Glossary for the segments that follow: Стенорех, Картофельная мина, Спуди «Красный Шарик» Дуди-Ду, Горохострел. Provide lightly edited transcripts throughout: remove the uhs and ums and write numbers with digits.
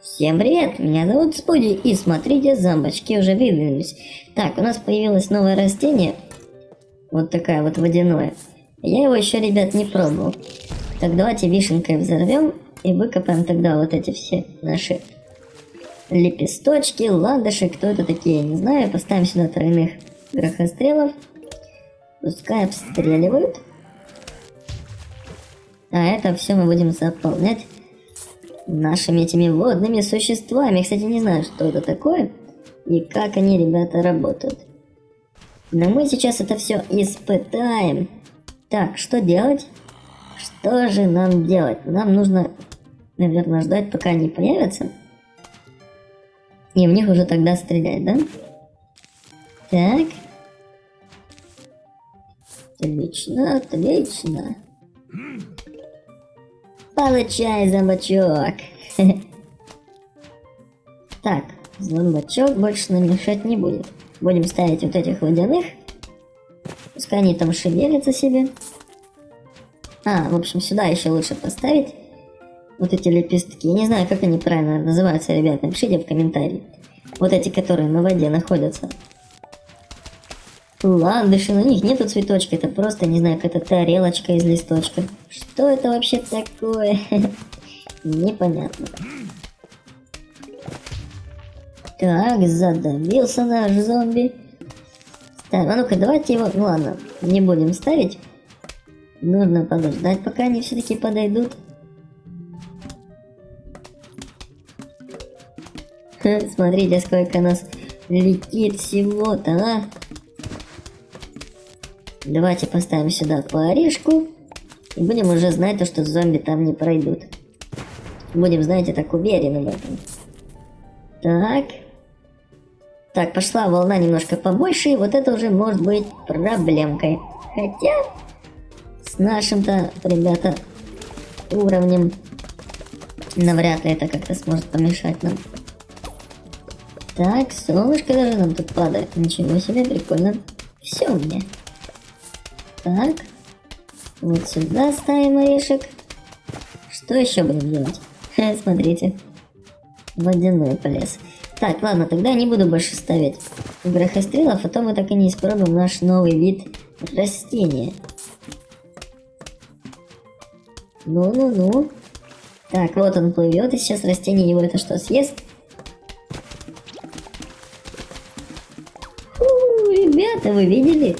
Всем привет, меня зовут Спуди, и смотрите, зомбочки уже выдвинулись. Так, у нас появилось новое растение, вот такое вот водяное. Я его еще, ребят, не пробовал. Так, давайте вишенкой взорвем и выкопаем тогда вот эти все наши лепесточки, ладыши, кто это такие, не знаю. Поставим сюда тройных горохострелов, пускай обстреливают. А это все мы будем заполнять нашими этими водными существами. Я, кстати, не знаю, что это такое и как они, ребята, работают. Но мы сейчас это все испытаем. Так, что делать? Что же нам делать? Нам нужно, наверное, ждать, пока они появятся. И в них уже тогда стрелять, да? Так. Отлично, отлично. Получай, зомбачок. Так, зомбачок больше нам мешать не будет. Будем ставить вот этих водяных. Пускай они там шевелятся себе. А, в общем, сюда еще лучше поставить вот эти лепестки. Я не знаю, как они правильно называются, ребят. Напишите в комментарии. Вот эти, которые на воде находятся. Ландыши, на них нету цветочка, это просто, не знаю, какая-то тарелочка из листочка. Что это вообще такое? Непонятно. Так, задавился наш зомби. Так, а ну-ка, давайте его... Ну ладно, не будем ставить. Нужно подождать, пока они все-таки подойдут. Ха, смотрите, сколько нас летит всего-то, а? Давайте поставим сюда по орешку. И будем уже знать то, что зомби там не пройдут. Будем, знаете, так уверены в этом. Так. Так, пошла волна немножко побольше. И вот это уже может быть проблемкой. Хотя, с нашим-то, ребята, уровнем навряд ли это как-то сможет помешать нам. Так, солнышко даже нам тут падает. Ничего себе, прикольно. Все мне. Так, вот сюда ставим орешек. Что еще будем делать? Смотрите, водяной полез. Так, ладно, тогда я не буду больше ставить горохострелов, а то мы так и не испробуем наш новый вид растения. Ну-ну-ну. Так, вот он плывет, и сейчас растение его это что, съест? Фу, ребята, вы видели?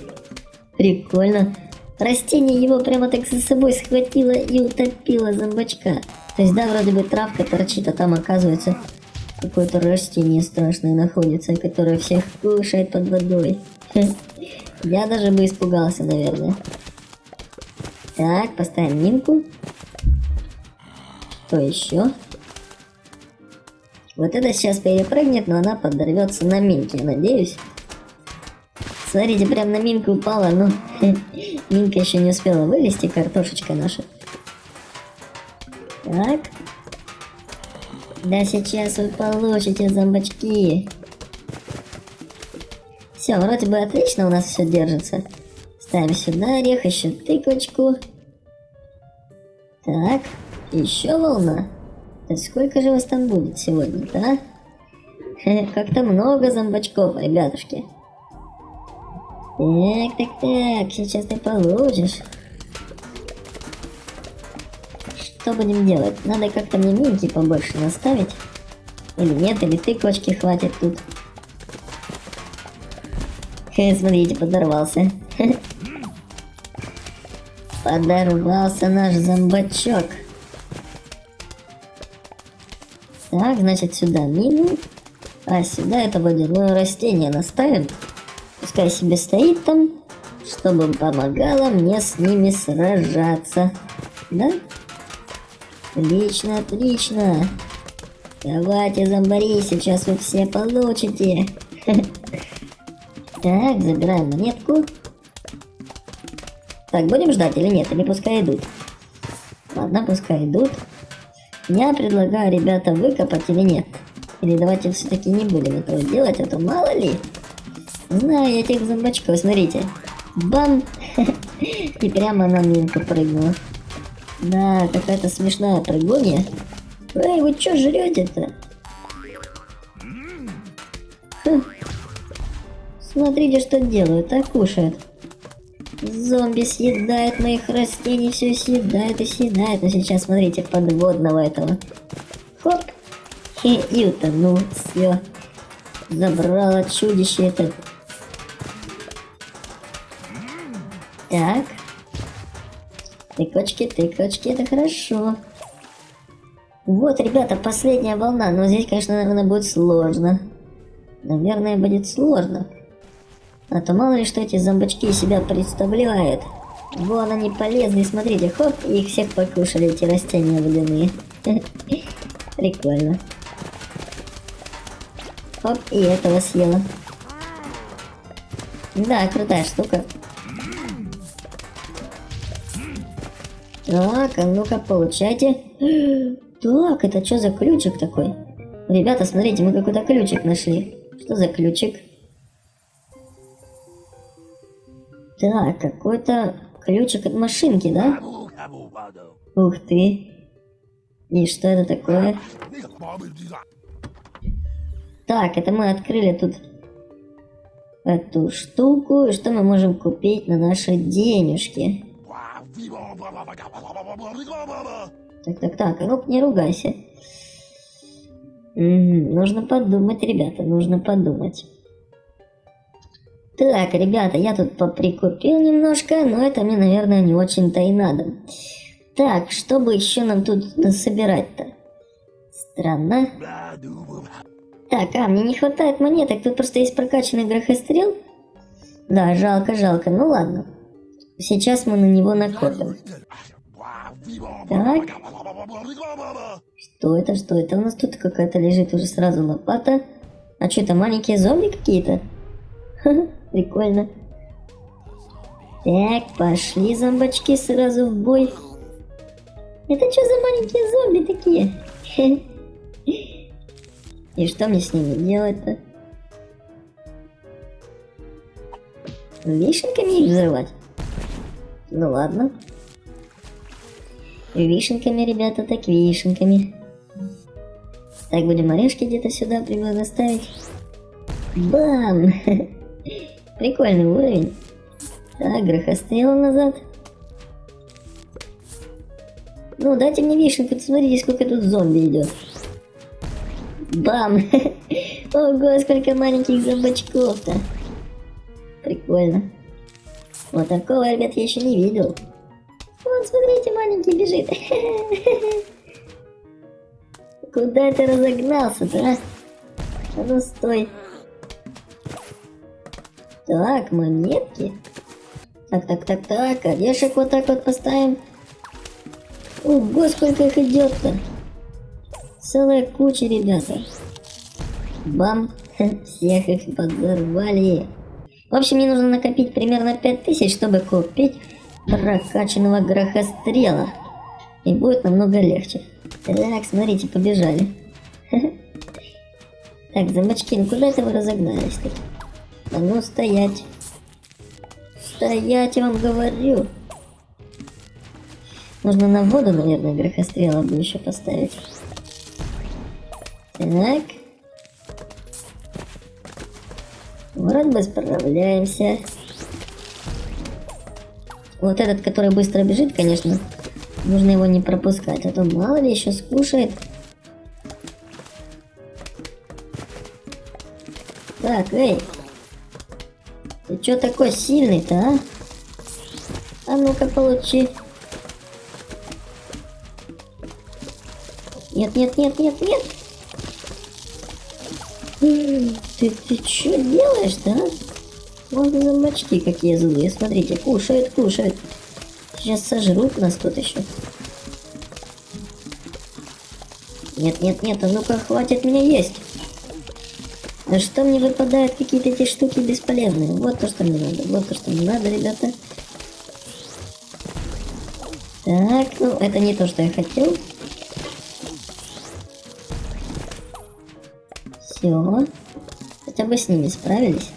Прикольно. Растение его прямо так за собой схватило и утопило зомбачка. То есть, да, вроде бы травка торчит, а там, оказывается, какое-то растение страшное находится, которое всех кушает под водой. Я даже бы испугался, наверное. Так, поставим минку. Что еще? Вот это сейчас перепрыгнет, но она подорвется на минке, я надеюсь. Смотрите, прям на минку упала, но минка еще не успела вылезти, картошечка наша. Так. Да сейчас вы получите, зомбачки. Все, вроде бы отлично у нас все держится. Ставим сюда орех, еще тыквочку. Так, еще волна. Да сколько же вас там будет сегодня, да? Как-то много зомбачков, ребятушки. Так, так, так, сейчас ты получишь. Что будем делать? Надо как-то мне минки побольше наставить. Или нет, или тыквочки хватит тут. Хе, смотрите, подорвался. Подорвался наш зомбачок. Так, значит, сюда мину. А сюда это водяное растение наставим. Пускай себе стоит там, чтобы помогало мне с ними сражаться. Да? Отлично, отлично. Давайте, зомбари, сейчас вы все получите. Так, забираем монетку. Так, будем ждать или нет? Или пускай идут? Ладно, пускай идут. Я предлагаю, ребята, выкопать или нет. Или давайте все-таки не будем этого делать, а то мало ли. Знаю я этих зомбачков, смотрите. Бам! И прямо на минку прыгнула. Да, какая-то смешная прыгунья. Эй, вы чё жрёте-то? Смотрите, что делают, а кушают. Зомби съедает моих растений, все съедает и съедает. Но сейчас, смотрите, подводного этого. Хоп! И утонул, все. Забрало чудище это. Так. Тыкочки, тыкочки, это хорошо. Вот, ребята, последняя волна. Но здесь, конечно, наверное, будет сложно. Наверное, будет сложно. А то мало ли, что эти зомбачки из себя представляют. Вон они полезные, смотрите, хоп, и их всех покушали, эти растения водяные. Прикольно. Хоп, и этого съела. Да, крутая штука. Так, а ну-ка, получайте. Так, это что за ключик такой? Ребята, смотрите, мы какой-то ключик нашли. Что за ключик? Так, какой-то ключик от машинки, да? Ух ты. И что это такое? Так, это мы открыли тут эту штуку. И что мы можем купить на наши денежки? Так, так, так, ну не ругайся. Нужно подумать, ребята, нужно подумать. Так, ребята, я тут поприкупил немножко, но это мне, наверное, не очень-то и надо. Так, что бы еще нам тут собирать-то? Странно. Так, а, мне не хватает монеток, тут просто есть прокачанный горохострел. Да, жалко, жалко, ну ладно. Сейчас мы на него накопим. Так. Что это, что это? У нас тут какая-то лежит уже сразу лопата. А что это, маленькие зомби какие-то? Прикольно. Так, пошли зомбачки сразу в бой. Это что за маленькие зомби такие? И что мне с ними делать-то? Вишенками их взрывать? Ну ладно. Вишенками, ребята, так вишенками. Так, будем орешки где-то сюда примерно ставить. Бам! Прикольный уровень. Так, грохострел назад. Ну, дайте мне вишенку, смотрите, сколько тут зомби идет. Бам! Ого, сколько маленьких зомбачков-то. Прикольно. Вот такого, ребят, я еще не видел. Вон, смотрите, маленький бежит. Куда ты разогнался-то, а? А ну, стой. Так, монетки. Так, так, так, так, орешек вот так вот поставим. Ого, сколько их идет-то. Целая куча, ребята. Бам, всех их подорвали. В общем, мне нужно накопить примерно 5000, чтобы купить прокачанного горохострела. И будет намного легче. Так, смотрите, побежали. Так, зомбачки, ну куда это вы разогнались-то? А ну стоять. Стоять, я вам говорю. Нужно на воду, наверное, горохострела бы еще поставить. Так. Вроде бы справляемся. Вот этот, который быстро бежит, конечно, нужно его не пропускать, а то мало ли еще скушает. Так, эй. Ты чё такой сильный-то, а? А ну-ка, получи. Нет, нет, нет, нет, нет. Ты чё делаешь-то, а? Можно зомбачки какие злые. Смотрите, кушают, кушают. Сейчас сожрут нас тут еще. Нет, нет, нет, а ну-ка, хватит меня есть. Да что мне выпадают какие-то эти штуки бесполезные? Вот то, что мне надо. Вот то, что мне надо, ребята. Так, ну это не то, что я хотел. Все. Хотя бы с ними справились.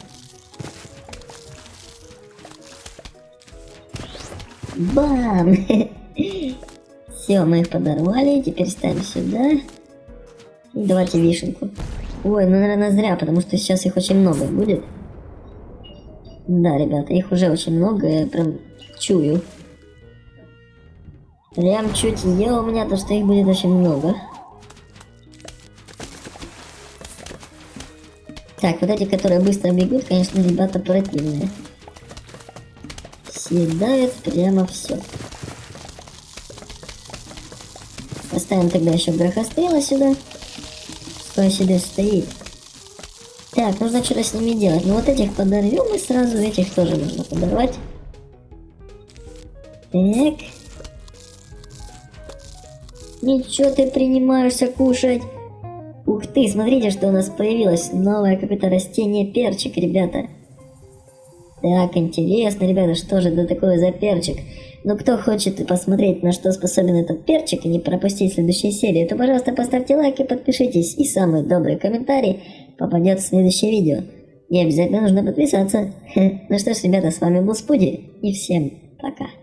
Бам! Все, мы их подорвали. Теперь ставим сюда. И давайте вишенку. Ой, ну, наверное, зря, потому что сейчас их очень много будет. Да, ребята, их уже очень много, я прям чую. Прям чутье у меня, то что их будет очень много. Так, вот эти, которые быстро бегут, конечно, ребята противные. Съедают прямо все. Поставим тогда еще горохострела сюда. Кто себе стоит? Так, нужно что-то с ними делать. Ну вот этих подорвем и сразу этих тоже нужно подорвать. Так. Ничего ты принимаешься кушать. Ух ты, смотрите, что у нас появилось. Новое какое-то растение перчик, ребята. Так, интересно, ребята, что же это такое за перчик? Ну, кто хочет посмотреть, на что способен этот перчик, и не пропустить следующие серии, то, пожалуйста, поставьте лайк и подпишитесь. И самый добрый комментарий попадет в следующее видео. Не обязательно нужно подписаться. Ну что ж, ребята, с вами был Спуди, и всем пока.